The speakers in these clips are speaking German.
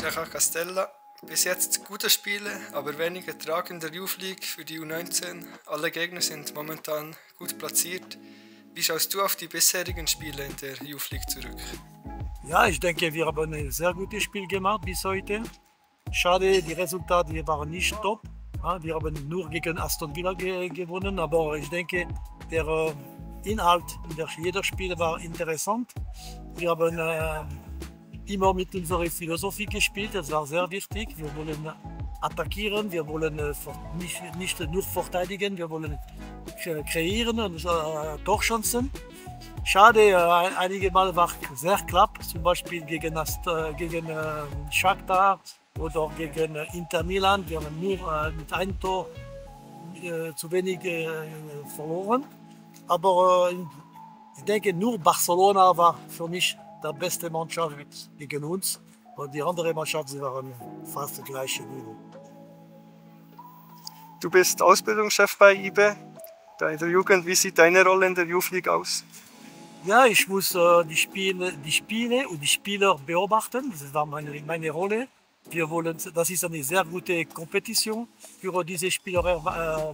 Sergio Castella. Bis jetzt gute Spiele, aber wenig Ertrag in der Youth League für die U19. Alle Gegner sind momentan gut platziert. Wie schaust du auf die bisherigen Spiele in der Youth League zurück? Ja, ich denke, wir haben ein sehr gutes Spiel gemacht bis heute. Schade, die Resultate waren nicht top. Wir haben nur gegen Aston Villa gewonnen, aber ich denke, der Inhalt jeder Spiele war interessant. Wir haben immer mit unserer Philosophie gespielt, das war sehr wichtig. Wir wollen attackieren, wir wollen nicht nur verteidigen, wir wollen kreieren und Torchancen. Schade, einige Mal war es sehr knapp, zum Beispiel gegen Shakhtar oder gegen Inter Milan. Wir haben nur mit einem Tor zu wenig verloren. Aber ich denke, nur Barcelona war für mich die beste Mannschaft gegen uns. Und die anderen Mannschaften waren fast das gleiche Niveau. Du bist Ausbildungschef bei IBE, bei der Jugend. Wie sieht deine Rolle in der Youth League aus? Ja, ich muss die Spiele und die Spieler beobachten. Das war meine Rolle. Wir wollen, das ist eine sehr gute Kompetition für diese Spieler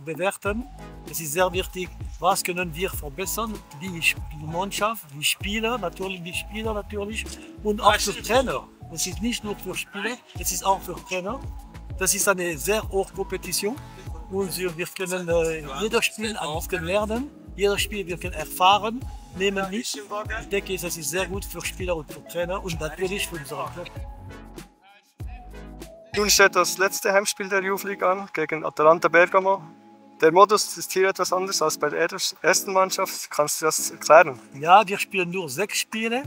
bewerten. Es ist sehr wichtig, was können wir verbessern, die Mannschaft, die Spieler natürlich und auch für Trainer. Es ist nicht nur für Spieler, es ist auch für Trainer. Das ist eine sehr hohe Kompetition und wir können jedes Spiel ein bisschen lernen, jedes Spiel wir können erfahren, nehmen mit. Ich denke, es ist sehr gut für Spieler und für Trainer und natürlich für unsere Club. Nun steht das letzte Heimspiel der Youth League an, gegen Atalanta Bergamo. Der Modus ist hier etwas anders als bei der ersten Mannschaft. Kannst du das erklären? Ja, wir spielen nur 6 Spiele.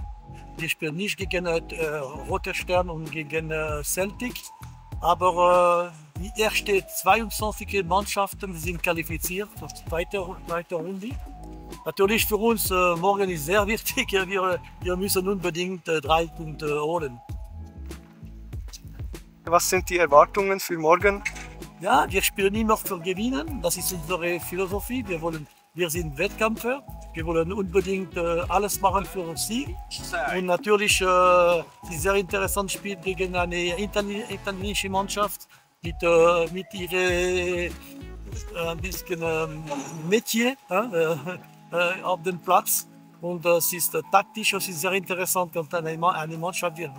Wir spielen nicht gegen Roten Stern und gegen Celtic. Aber die ersten 22 Mannschaften sind qualifiziert für die zweite Runde. Natürlich für uns morgen ist sehr wichtig. Wir müssen unbedingt 3 Punkte holen. Was sind die Erwartungen für morgen? Ja, wir spielen immer für Gewinnen. Das ist unsere Philosophie. Wir sind Wettkämpfer. Wir wollen unbedingt alles machen für sie. Und natürlich ein sehr interessantes Spiel gegen eine italienische Mannschaft mit ihrem Metier auf dem Platz. Und es ist taktisch, es ist sehr interessant, und eine Mannschaft wird.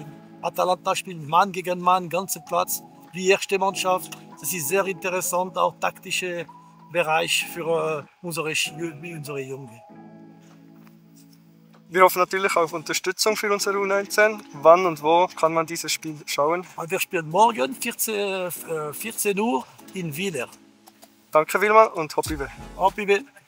Atalanta spielt Mann gegen Mann, ganzen Platz, die erste Mannschaft. Das ist sehr interessant, auch taktischer Bereich für unsere Jungen. Wir hoffen natürlich auf Unterstützung für unsere U19. Wann und wo kann man dieses Spiel schauen? Wir spielen morgen 14 Uhr in Wyler. Danke vielmals und Hop IBE.